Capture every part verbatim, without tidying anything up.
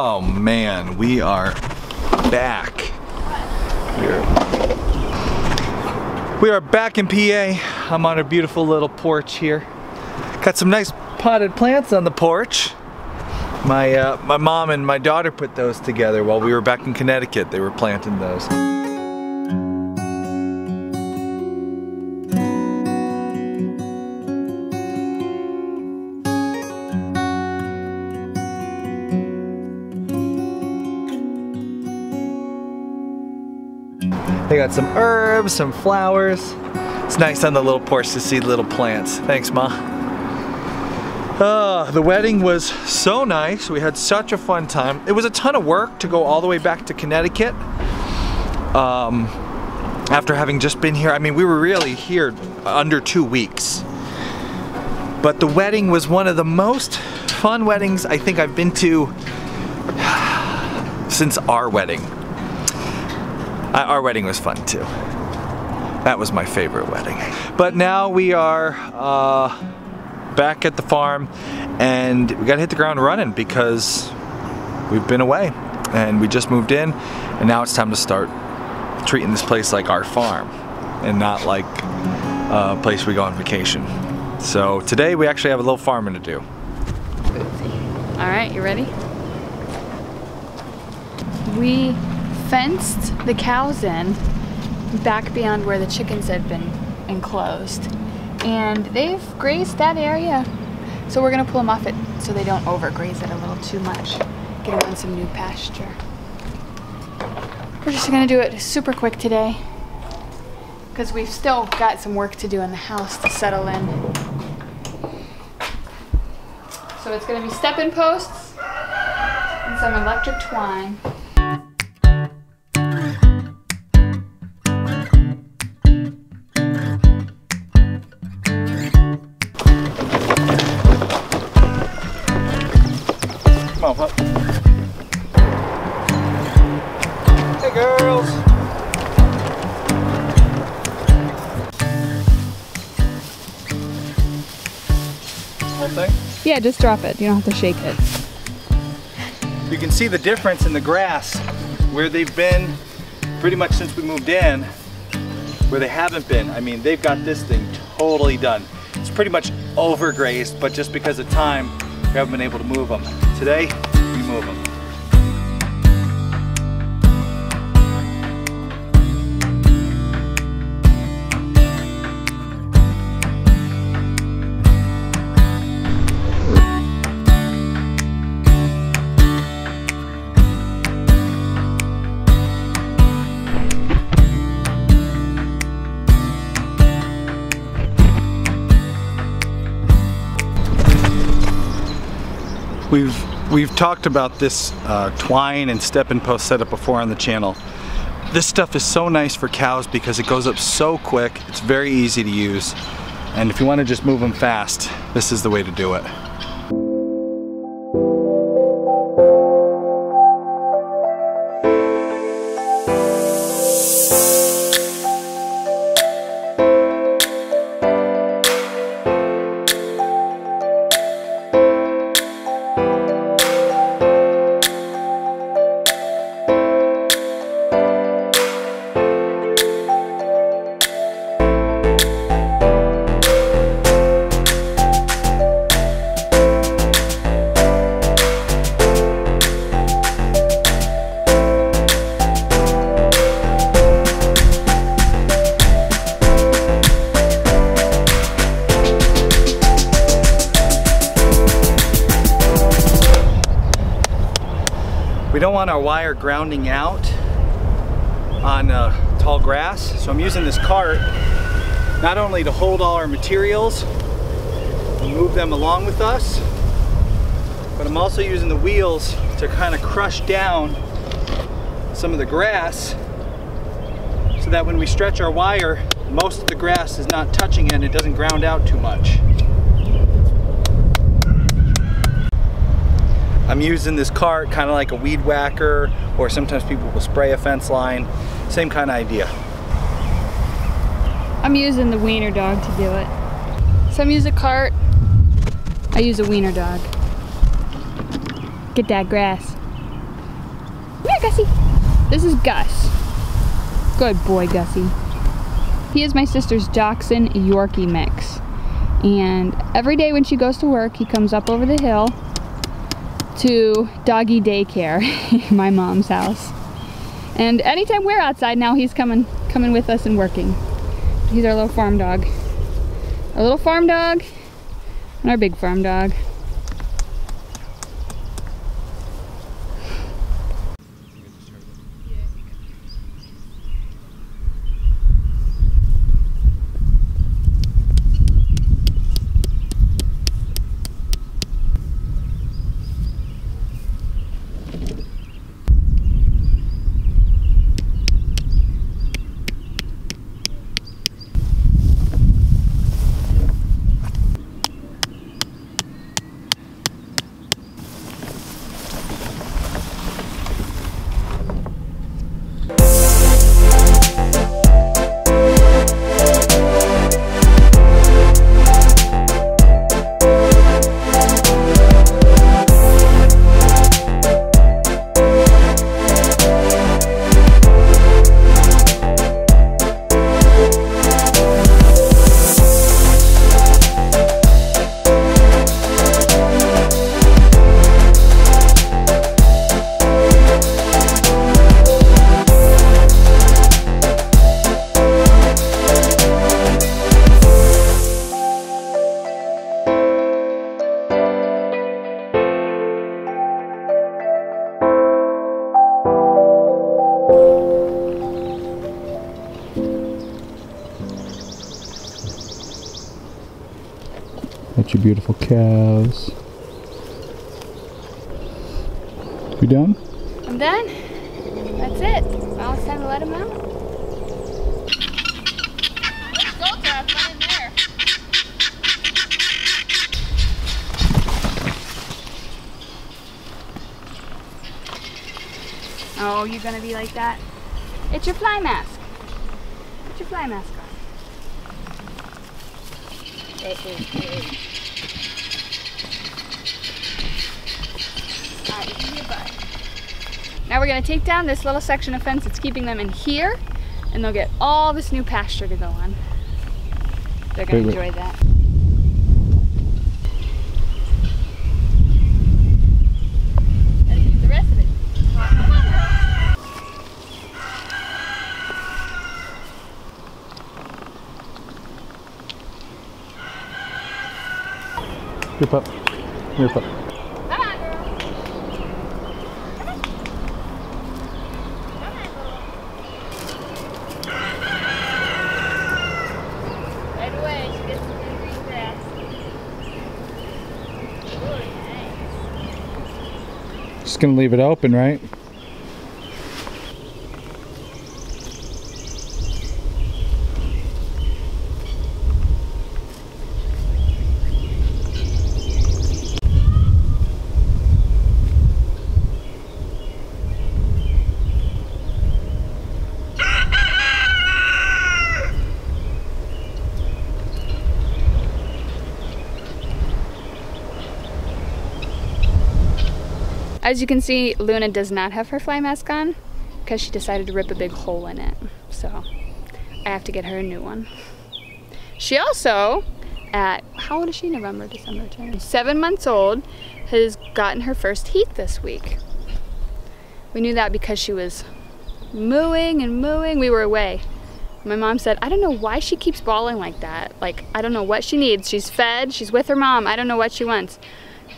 Oh man, we are back. Here. We are back in P A. I'm on a beautiful little porch here. Got some nice potted plants on the porch. My, uh, my mom and my daughter put those together while we were back in Connecticut. They were planting those. They got some herbs, some flowers. It's nice on the little porch to see little plants. Thanks, Ma. Uh, the wedding was so nice. We had such a fun time. It was a ton of work to go all the way back to Connecticut. Um, after having just been here, I mean, we were really here under two weeks. But the wedding was one of the most fun weddings I think I've been to since our wedding. Our wedding was fun too. That was my favorite wedding. But now we are uh, back at the farm and we gotta hit the ground running because we've been away and we just moved in and now it's time to start treating this place like our farm and not like a place we go on vacation. So today we actually have a little farming to do. All right, you ready? We fenced the cows in back beyond where the chickens had been enclosed, and they've grazed that area, so we're gonna pull them off it so they don't overgraze it a little too much, get them on some new pasture. We're just gonna do it super quick today because we've still got some work to do in the house to settle in. So it's gonna be stepping posts and some electric twine. Yeah, just drop it. You don't have to shake it. You can see the difference in the grass where they've been pretty much since we moved in, where they haven't been. I mean, they've got this thing totally done. It's pretty much overgrazed, but just because of time, we haven't been able to move them. Today, we move them. We've, we've talked about this uh, twine and step and post setup before on the channel. This stuff is so nice for cows because it goes up so quick, it's very easy to use, and if you want to just move them fast, this is the way to do it. We don't want our wire grounding out on uh, tall grass, so I'm using this cart not only to hold all our materials and move them along with us, but I'm also using the wheels to kind of crush down some of the grass so that when we stretch our wire, most of the grass is not touching it and it doesn't ground out too much. I'm using this cart kind of like a weed whacker, or sometimes people will spray a fence line. Same kind of idea. I'm using the wiener dog to do it. Some use a cart, I use a wiener dog. Get that grass. Here, Gussie. This is Gus. Good boy, Gussie. He is my sister's Dachshund Yorkie mix. And every day when she goes to work, he comes up over the hill to doggy daycare in my mom's house. And anytime we're outside now, he's coming coming with us and working. He's our little farm dog. Our little farm dog and our big farm dog. That's your beautiful cows. You done? I'm done. That's it. Now it's time to let them out. Let's go, Todd. Let him there. Oh, you're going to be like that? It's your fly mask. Put your fly mask on. Alright, now we're going to take down this little section of fence that's keeping them in here, and they'll get all this new pasture to go on. They're going to enjoy wait. that. Here, pup. Here, pup. Come on, girl. Come on. Come on, girl. Right away, she gets some good green grass. Ooh, nice. Just gonna leave it open, right? As you can see, Luna does not have her fly mask on because she decided to rip a big hole in it. So I have to get her a new one. She also, at, how old is she? November, December, January. Seven months old, has gotten her first heat this week. We knew that because she was mooing and mooing. We were away. My mom said, I don't know why she keeps bawling like that. Like, I don't know what she needs. She's fed, she's with her mom. I don't know what she wants.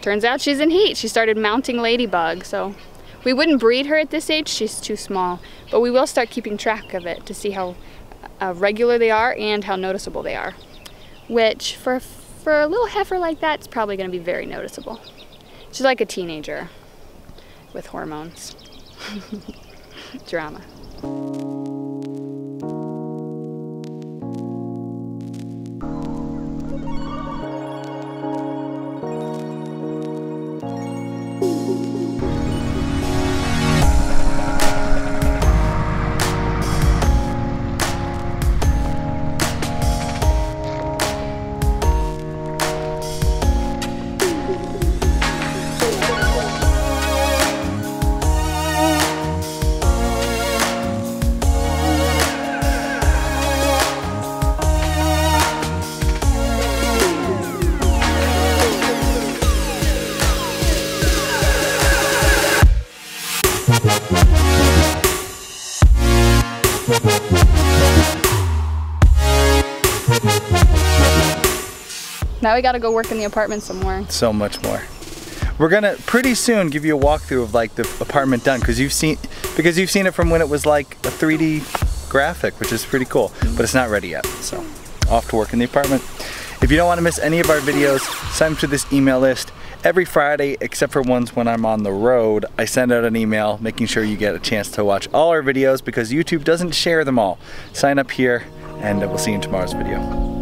Turns out she's in heat. She started mounting ladybug, so we wouldn't breed her at this age. She's too small, but we will start keeping track of it to see how uh, regular they are and how noticeable they are, which for, for a little heifer like that, it's probably going to be very noticeable. She's like a teenager with hormones. Drama. Now we gotta go work in the apartment some more. So much more. We're gonna pretty soon give you a walkthrough of like the apartment done because you've seen because you've seen it from when it was like a three D graphic, which is pretty cool. But it's not ready yet, so off to work in the apartment. If you don't want to miss any of our videos, sign up to this email list. Every Friday, except for ones when I'm on the road, I send out an email making sure you get a chance to watch all our videos because YouTube doesn't share them all. Sign up here, and we'll see you in tomorrow's video.